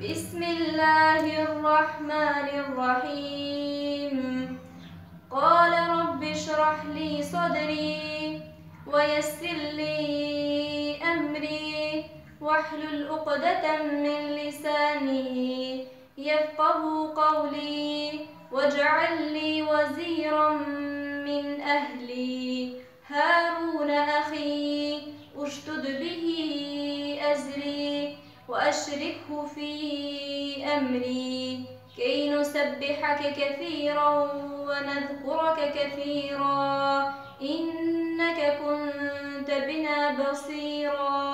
بسم الله الرحمن الرحيم قال رب اشرح لي صدري ويسر لي أمري واحلل عقدة من لساني يفقه قولي واجعل لي وزيرا من أهلي هارون أخي اشدد به أزري وأشركه في أمري كي نسبحك كثيرا ونذكرك كثيرا إنك كنت بنا بصيرا.